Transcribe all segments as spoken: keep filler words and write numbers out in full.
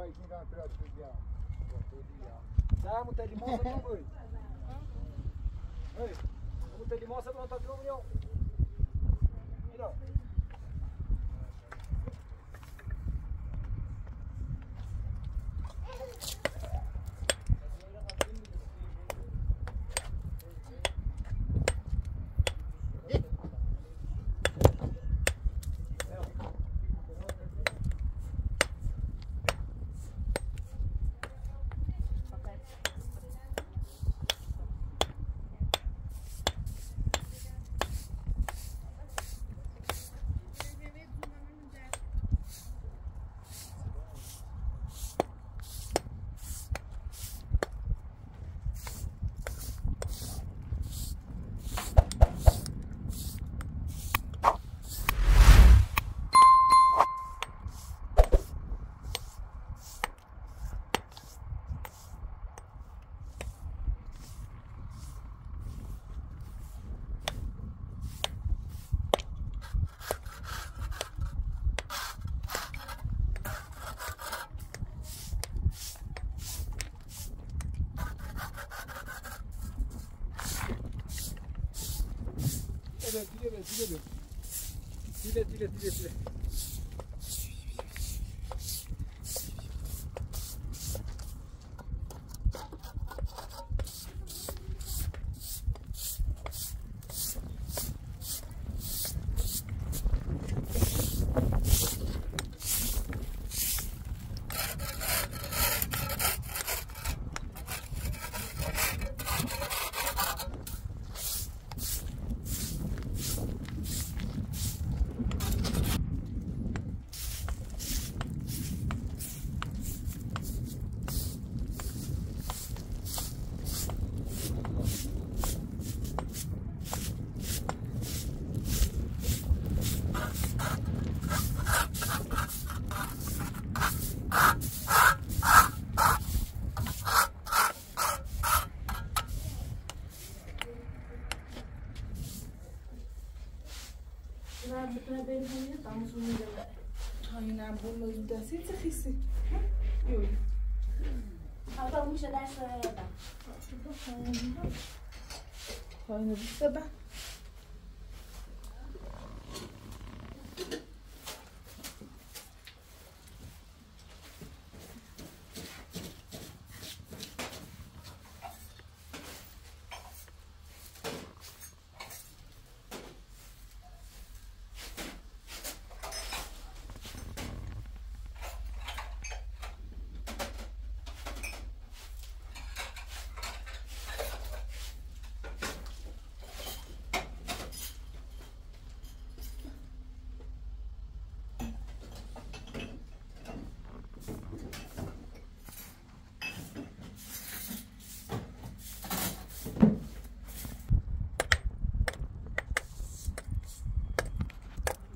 Давай их не надо прятать, друзья. Да, мы-то лимоза не будем. Эй, мы-то лимоза не отогнем. Идем. Dile, dile, dile, dile, dile. Siz çıkışsın. Yok. Adam işte derse adam. Hayır, işte ben.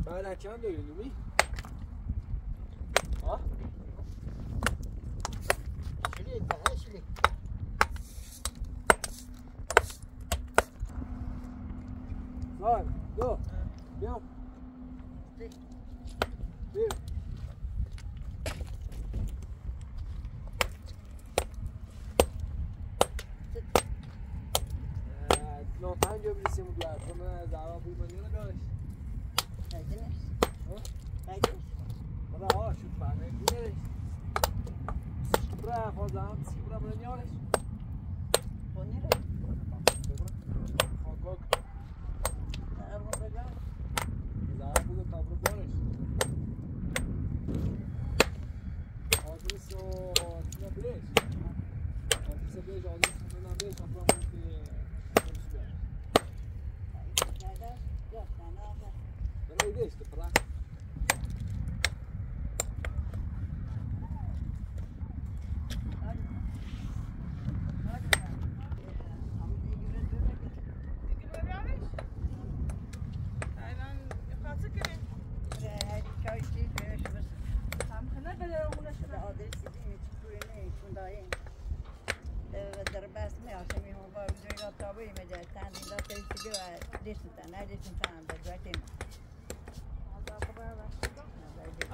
Ben erken dönüldüm iyi. Ha? Şuraya gitme ha şuraya. Lan, go. Go. Bir. Bir. Lontan gömülüsü bu kadar. Bunu daha bulmanıyla karış. Kaydınır. Kaydınır. Bravo, şu tane gideriz. Bravo, zaman sıfıra bırakıyoruz. Bonire. Hogok. Tamam, bravo. Daha bunu tabrıklarız. Odriso, Nabeş. Odriso Nabeş, Odriso Nabeş, Odriso Nabeş. Yok, tamam. Não é deste para lá.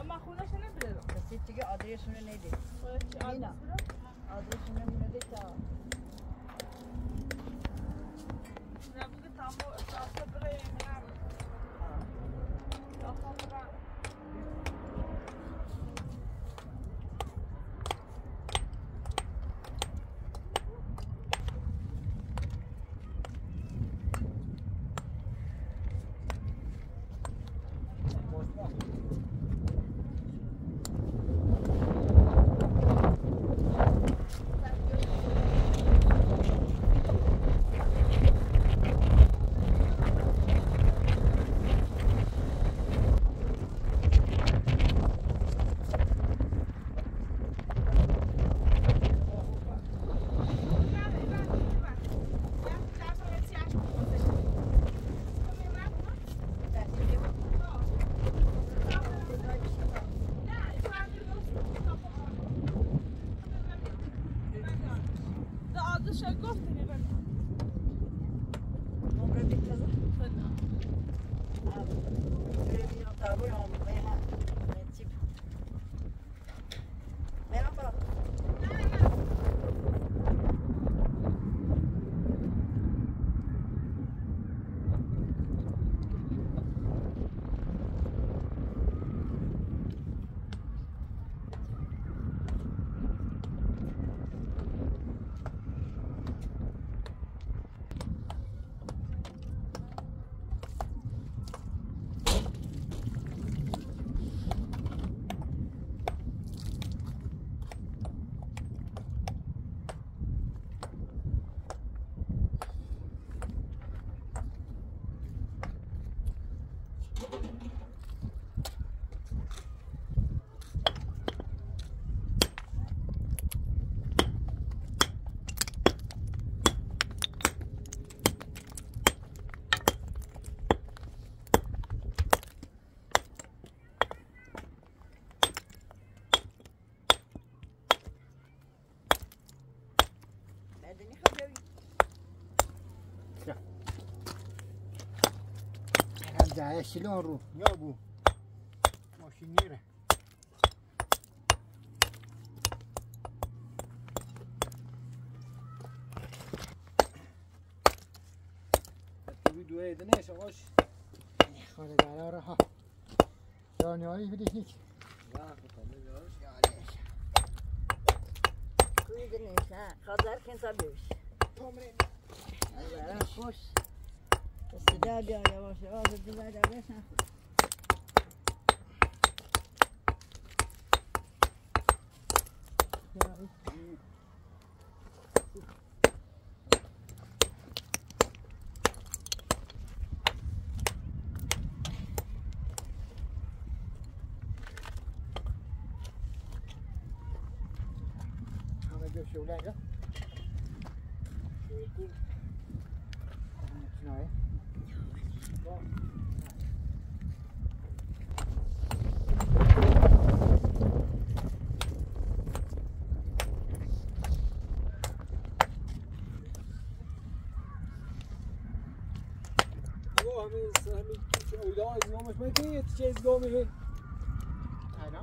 Ama kulaş ne bilir? Gittik adresini neydi? Mina. Adresini neydi ta? Ya bu tam bu aslında böyle yani. Ya tam ده شلون نروح يا ابو ماشي نيره الفيديو هذا ناش واش خلي على راحه يعني هاي بديش نيك لا خلي ياش يا علي كل الناس خضر كنت ابيش عمرين هلا خوش استداد يا يا وش هذا الدباد عليك هذا جاب شو لاقه شو يقول شنو هي ما كاين حتى شي يزقوم فيه انا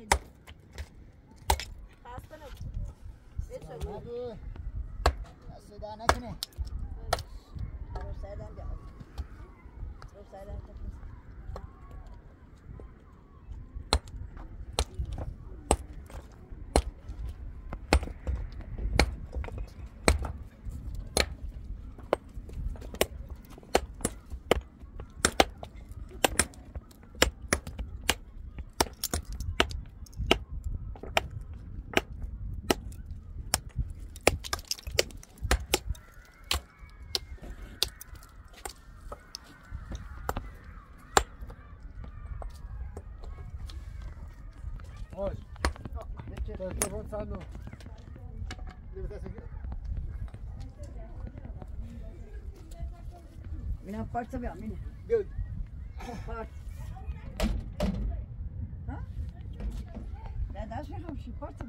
Kredi. Hastalık. Ne söylüyorsun? Nasıl daha ne kine? Roşaydan gel. Roşaydan gel. Gonzalo, mira, parte mira, mira, parte, ha? Ne daha şey olmuş, parte.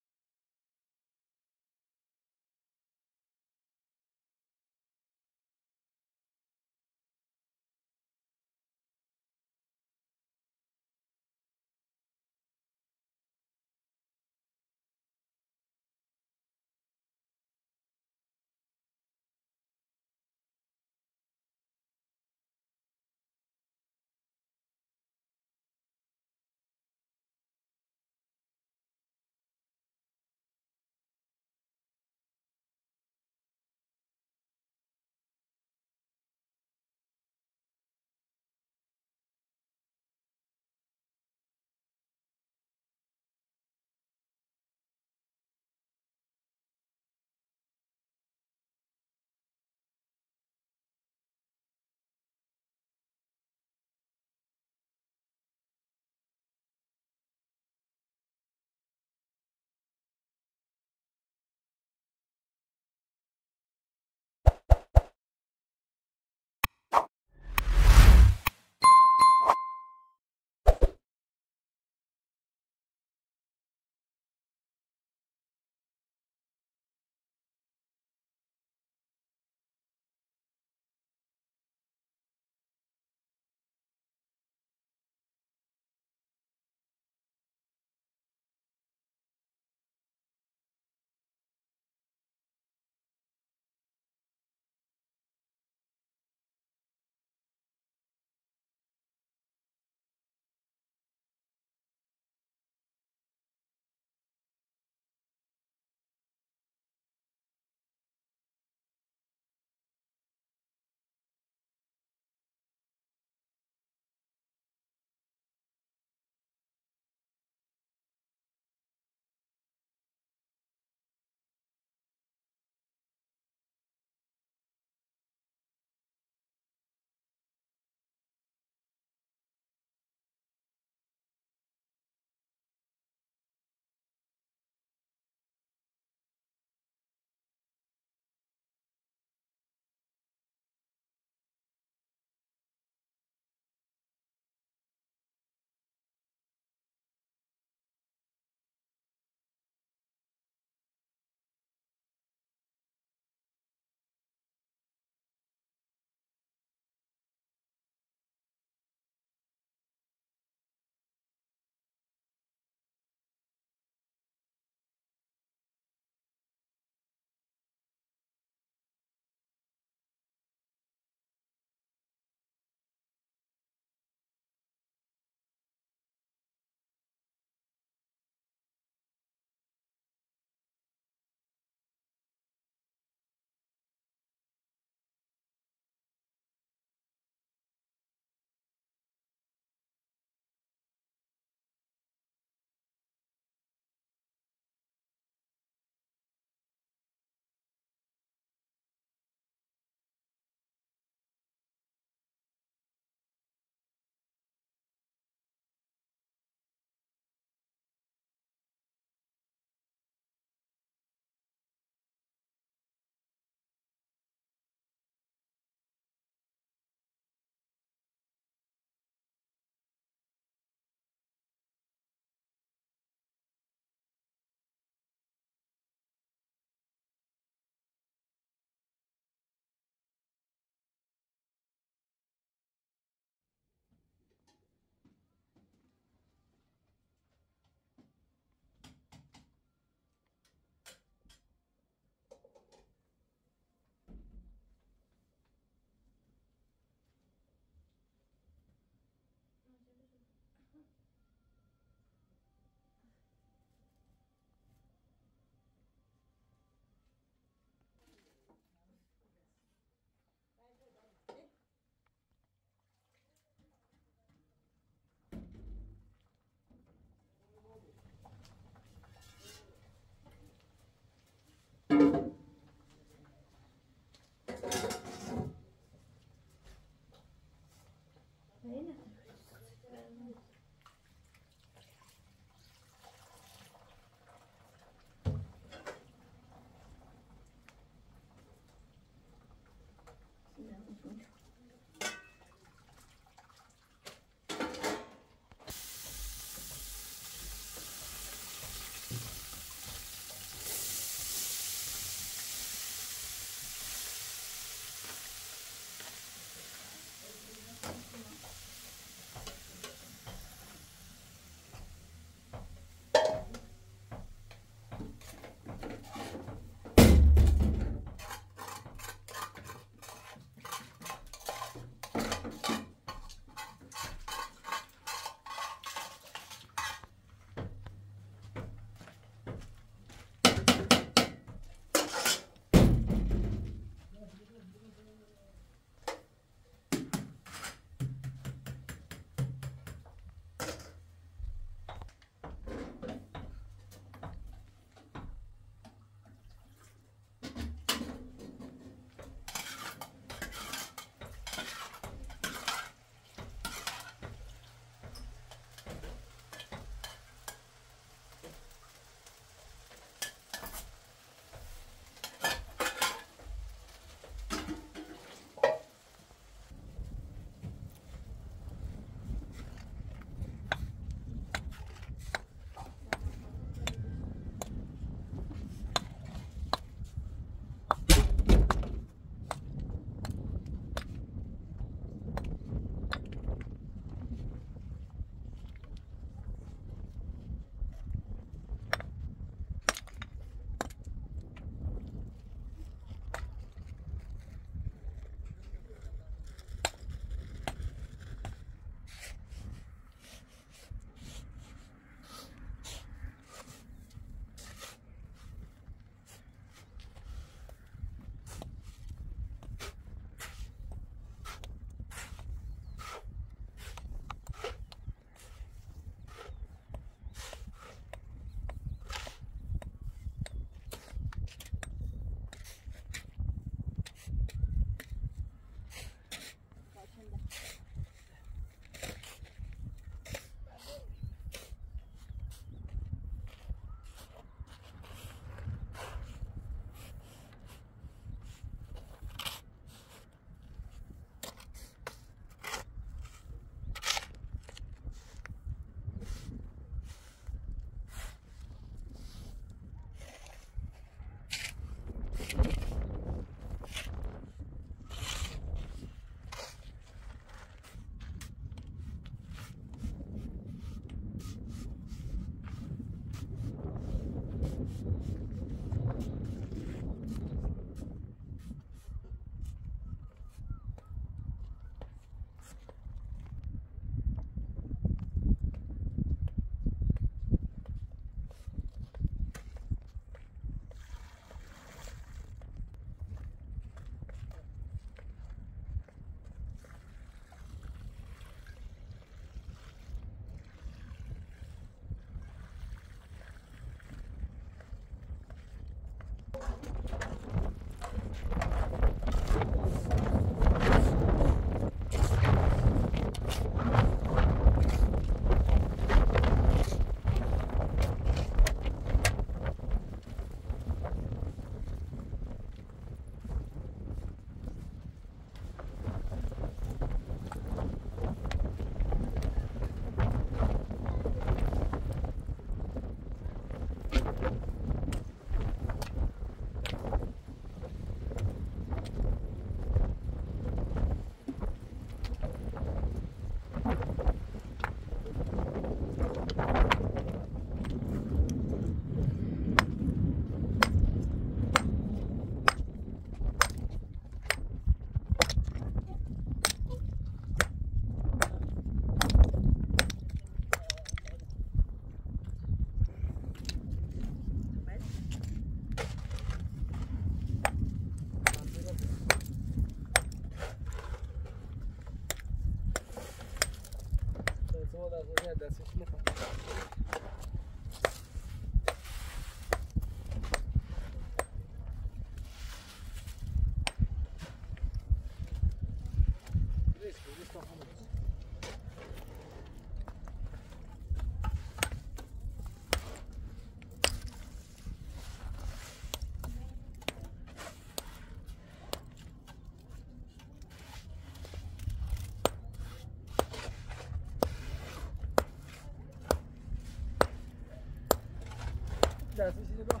Dersin içine bak.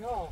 No.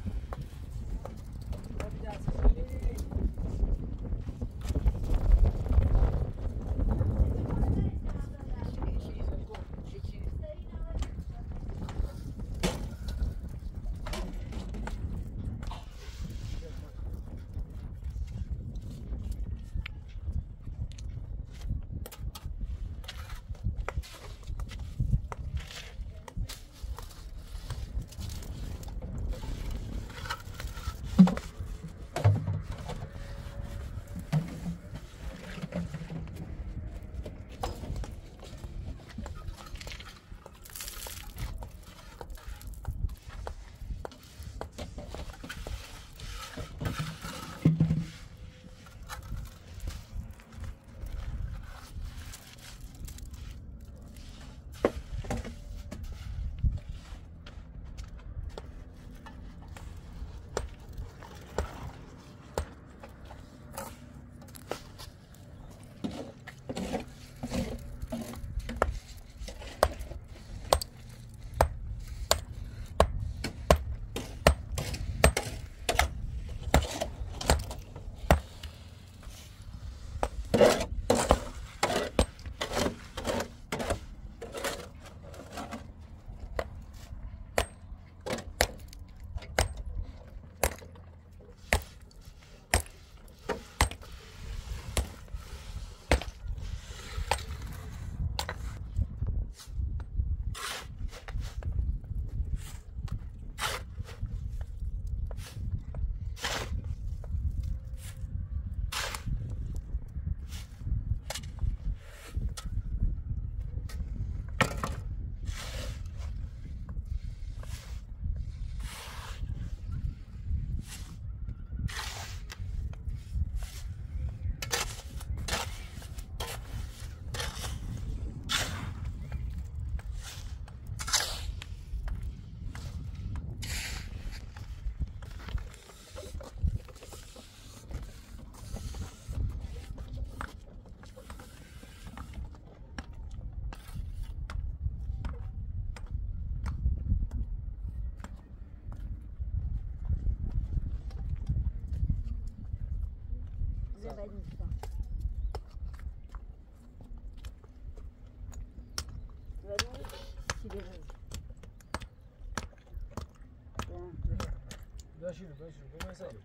Şunu ben şunu ben sayayım.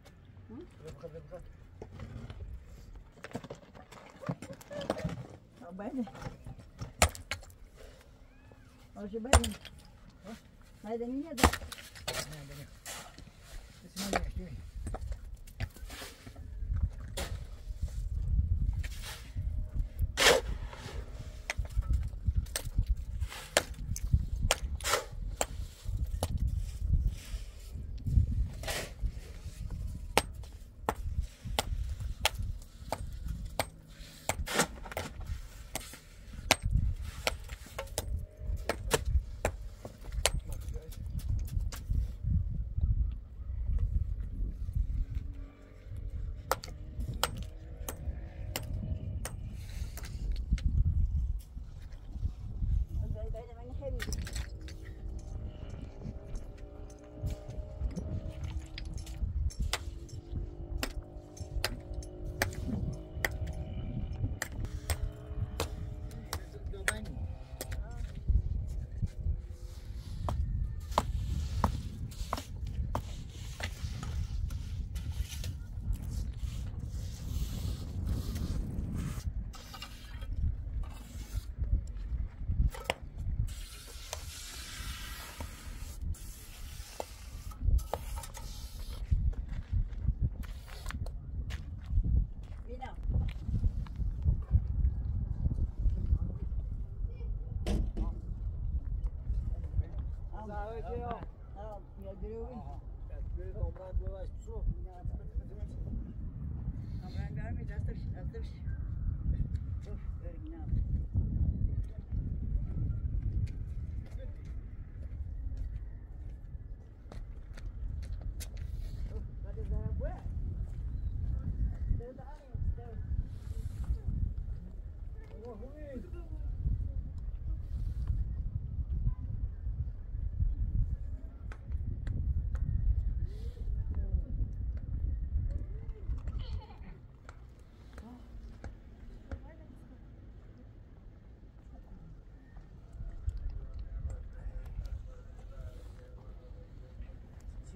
Hı? Bırak bırak bırak. Al beni. Al şu beni. Ha? Haydi niye de? Haydi. Sesini açayım.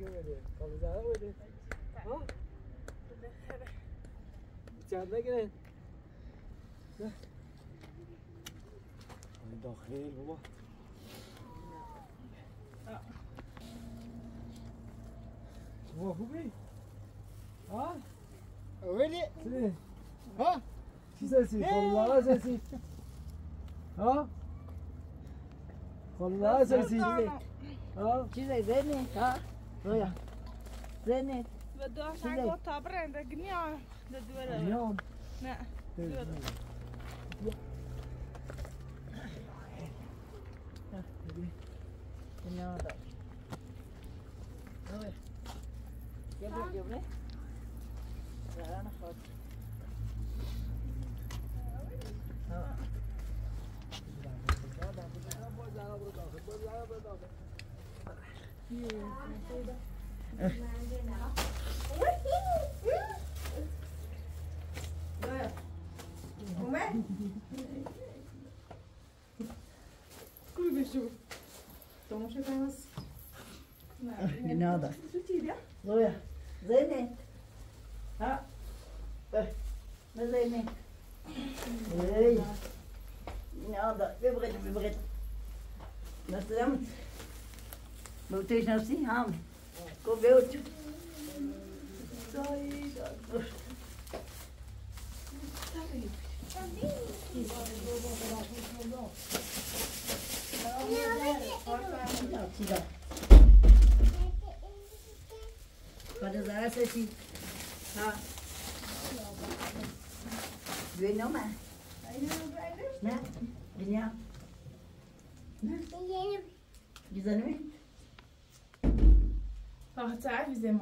Yemedi. Kalacağına mıydı? Ha? İçeride girin. Ay dahil baba. Baba bu bey. Ha? Öyle. Ha? Sesi, vallahi sesi. Ha? Vallahi sesi. Ha? Çize zeni. Ha? Roya. Zeni. Ve daha ne go tabren de gniya de duvar. Gniya. Ne? Duvar. Ha, dedi. Gniya da. Roya. Gel gel gel. Zarana hot. Nada. Zoya. Zeynep. Ha? Ne Zeynep? Hey. Nada. Vibret, vibret. Nasıl yaptın? Böğüteş nasıl? Ha mı? Ko böğüt. Sayıda. Pada zara sesi. Ha. Güveniyor mu? Ne? Güveniyor. Güzel mi? Bak hafize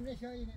I'm going to show you that.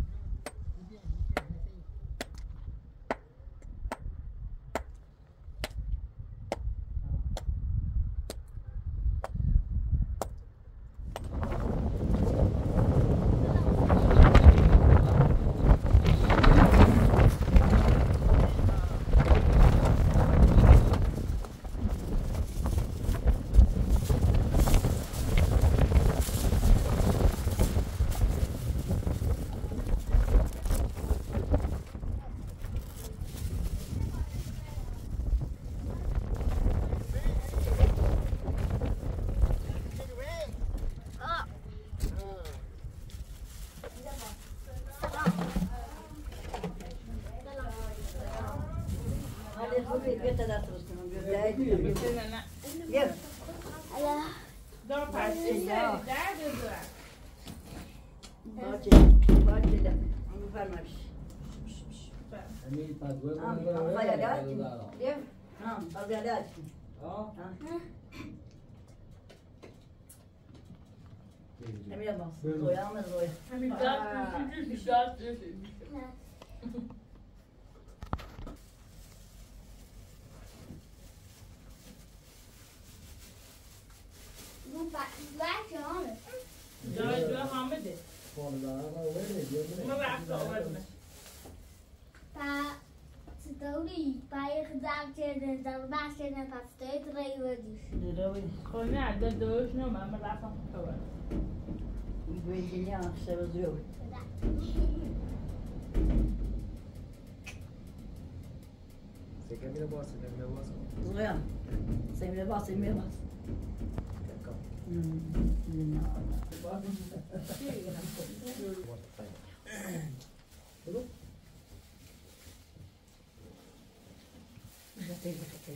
Pazarda açtım. Ha? Emine bak. Zoya ama zoya. Bir daha düşün, bir daha düşün. Bu bak, bu ya ama. Zoya, zoya hamide. Vallahi ama öyle diyor. Ama bak, öyle. Ta Tauri, payı kızartçının dalbasına pastayı tırayla düşün. Dırayla. Koyna, dırdoğuş ne var? Ama lafam kıvar. Güvenliğini akşamız yok. Sekemine bas, emine bas. Buraya. Semine bas, emine bas. Kalk. Hmm. Bak. Dur. Thank you.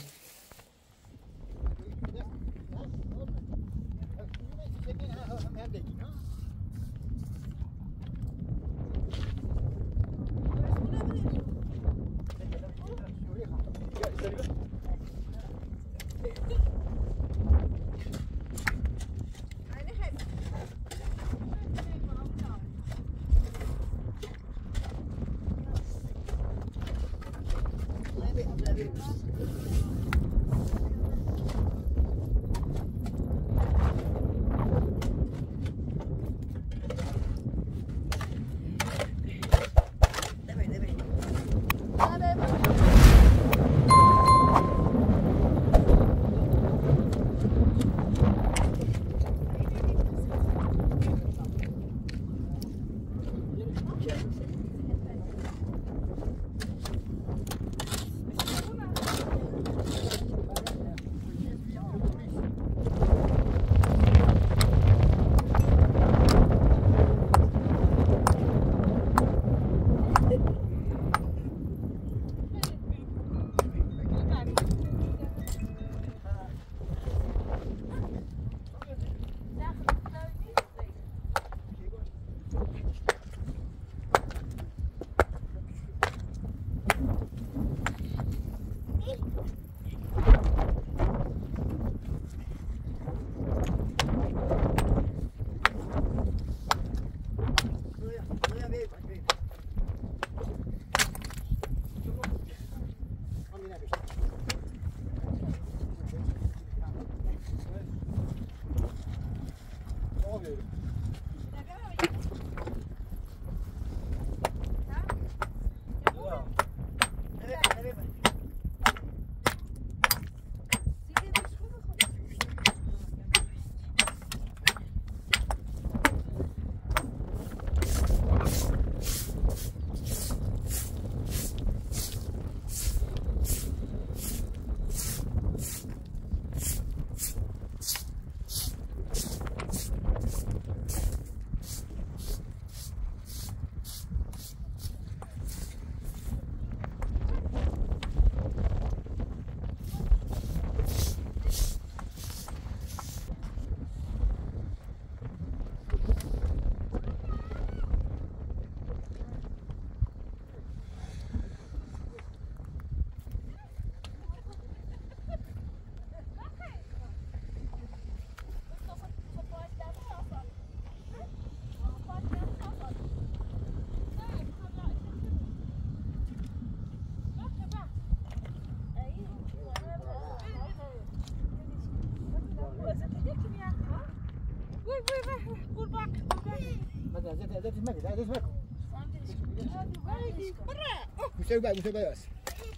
Mustafa, Mustafa yaz.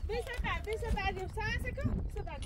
Mustafa, Mustafa diyor. Sen sakın, Mustafa.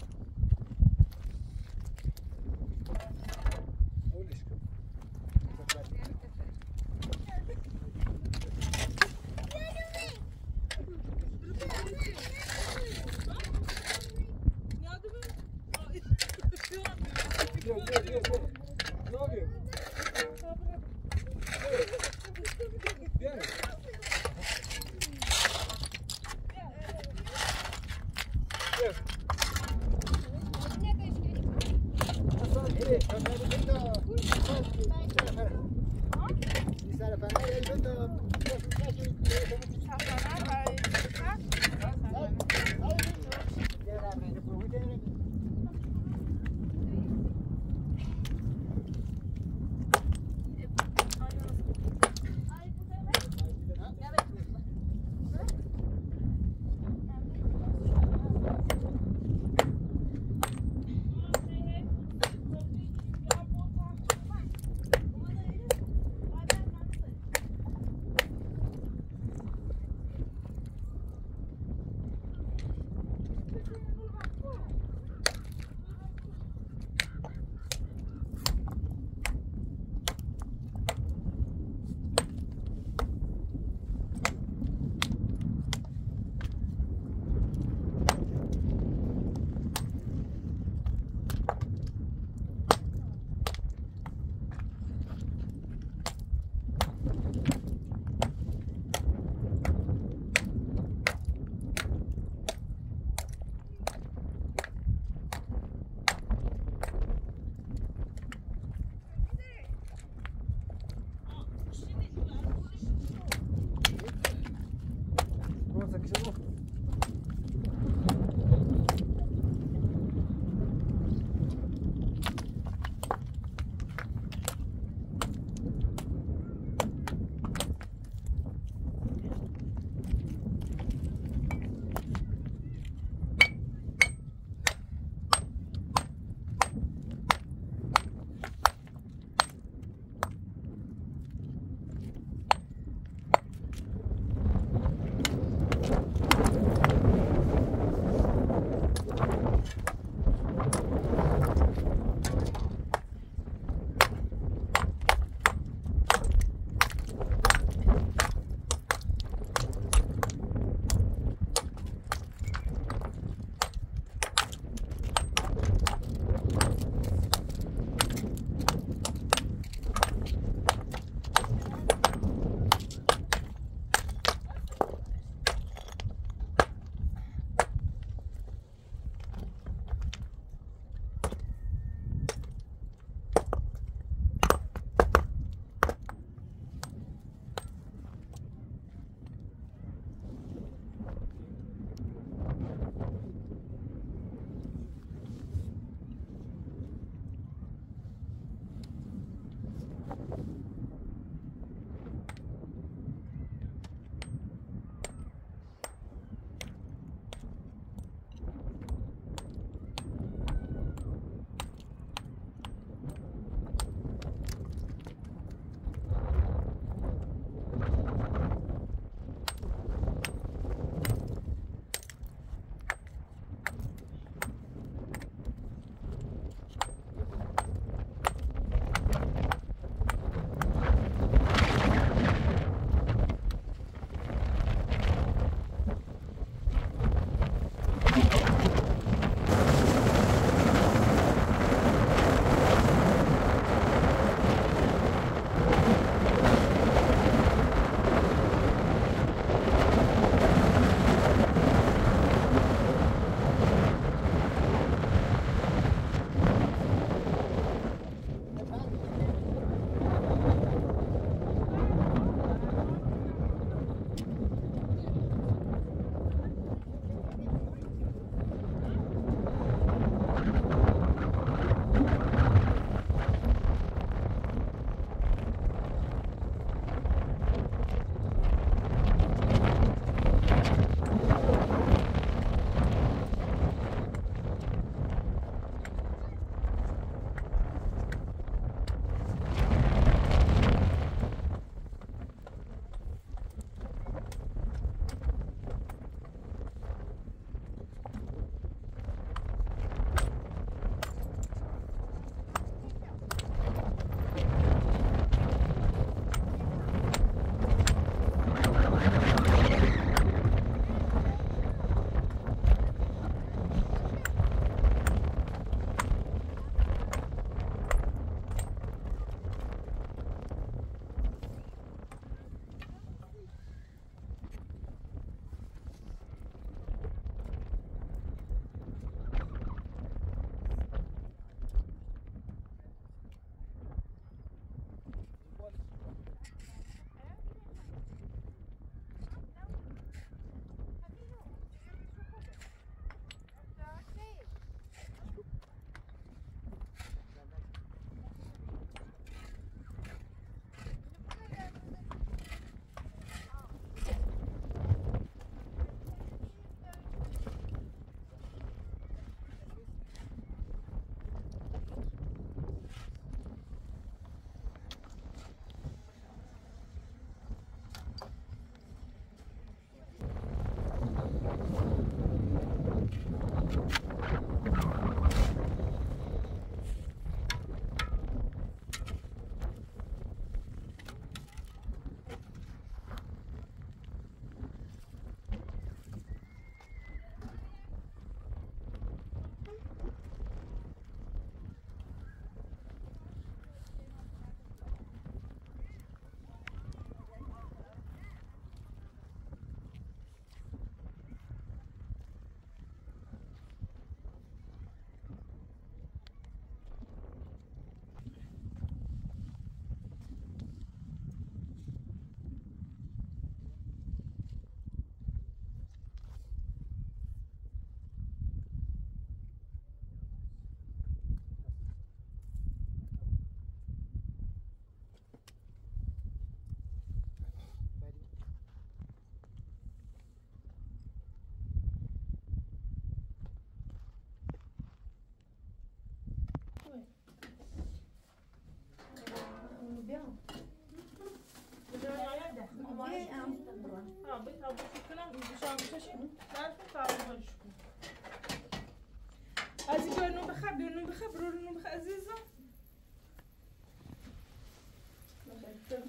عايزة يونو بخب يونو بخب رونو بخب عزيزة.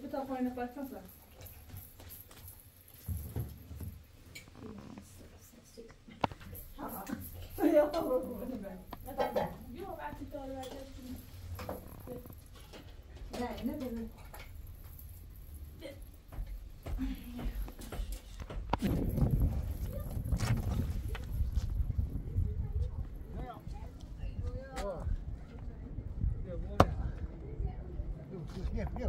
بتاخذينه بالفصل. ها. يا طبعا. لا طبعا. يو بعتي تولى. لا نبي. Yo.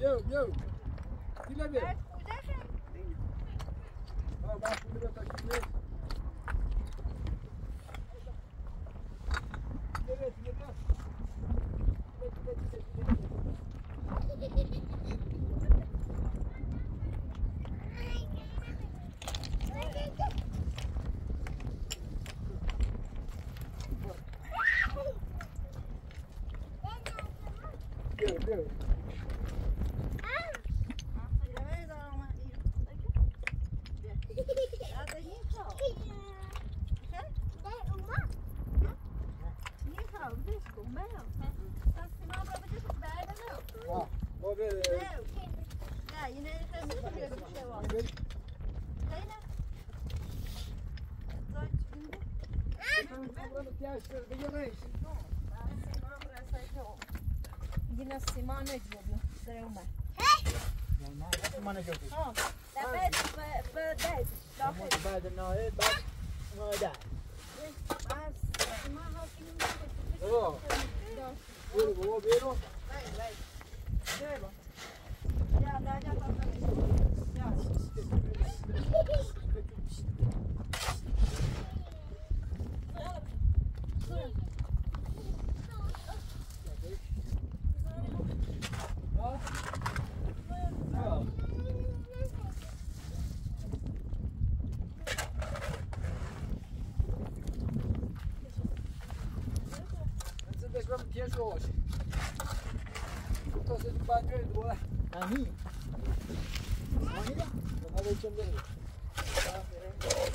Yo, yo. Dile a mí. Hoje. Eu tô sendo banheiro lá. A minha? A minha? Eu vou deixar ele. Tá, peraí.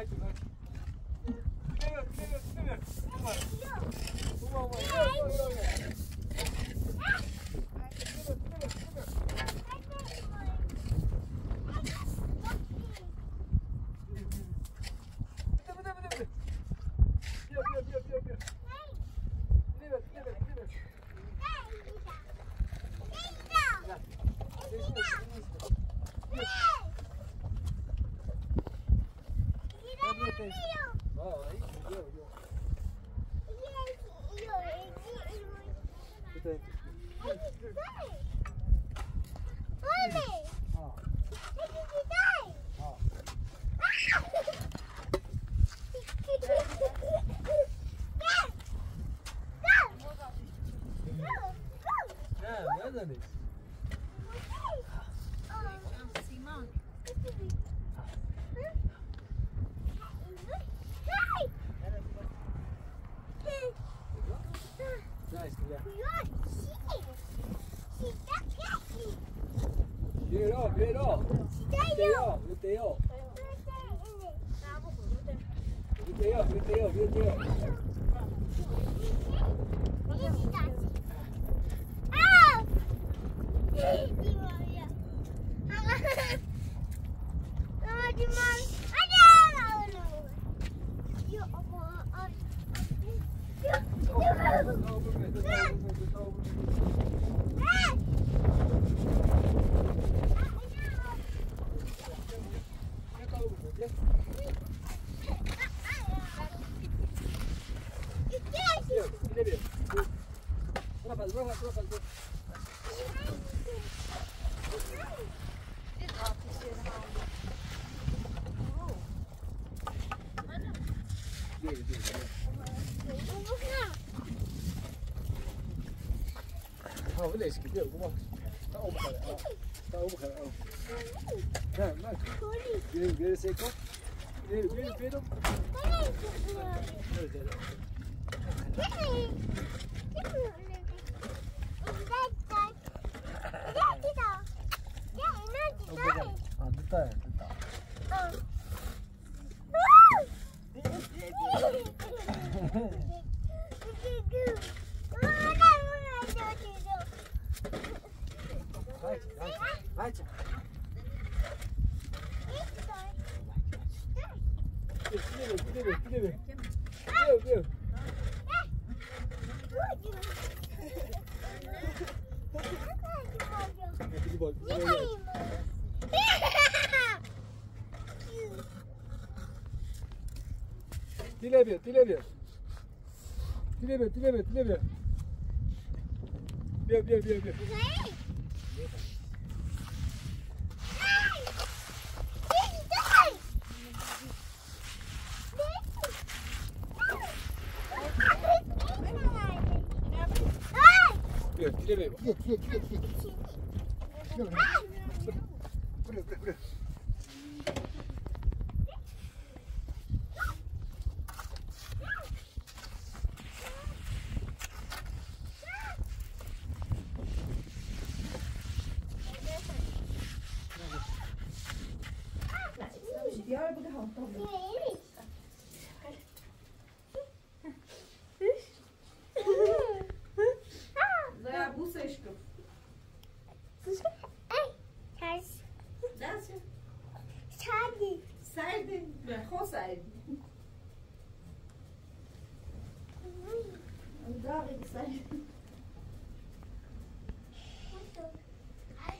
Haydi haydi. Kime ver, kime ver, kime ver. Ulan. Ulan ulan. Ulan ulan ulan. Let's get it. Walk. Tá oben gerade auf. Tá oben gerade auf. Ja, mach. Geh, geh, sei gut. Geh, geh, geh doch. Dile bir, dile bir. Dile bir, dile bir, dile bir. Bir, bir, bir, bir. Bir, dile bir. Yok, yok, yok, yok. Buraya, buraya. Neyi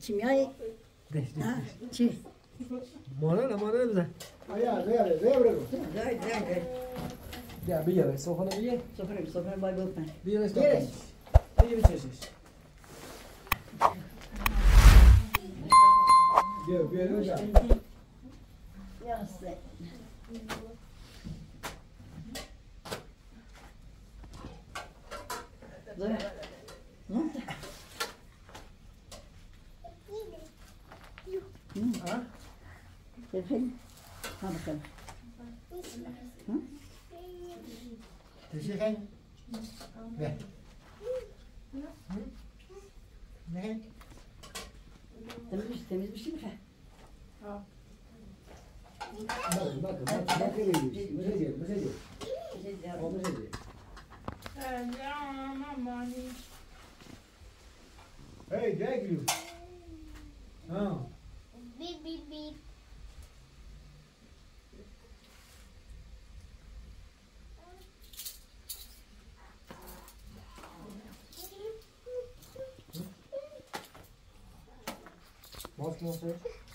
Çim ya. Değil, değil. Çim. Morana, morana bize. Ayağa, ayağa, ayağa bırak. Ayağa, ayağa. Ya bir yere, sofana bir yer. Sofana bir, sofana bay bulutman. Bir yere, sofana. Yere. Yere, çeşiş. Gel, bir yere, bir yere. yarısı. Dur. Hı? Hı? Efendim? Ha bakalım. Hı? Teşekkür ederim. Ne? Hı? Ne? Temiz, temiz bir şey mi? Ha. Bakın, bakın, bakın. Bize diyor, bize diyor. Bize diyor, o bize diyor. Hey, thank you. Ha. Bip, bip, bip. What's more, sir?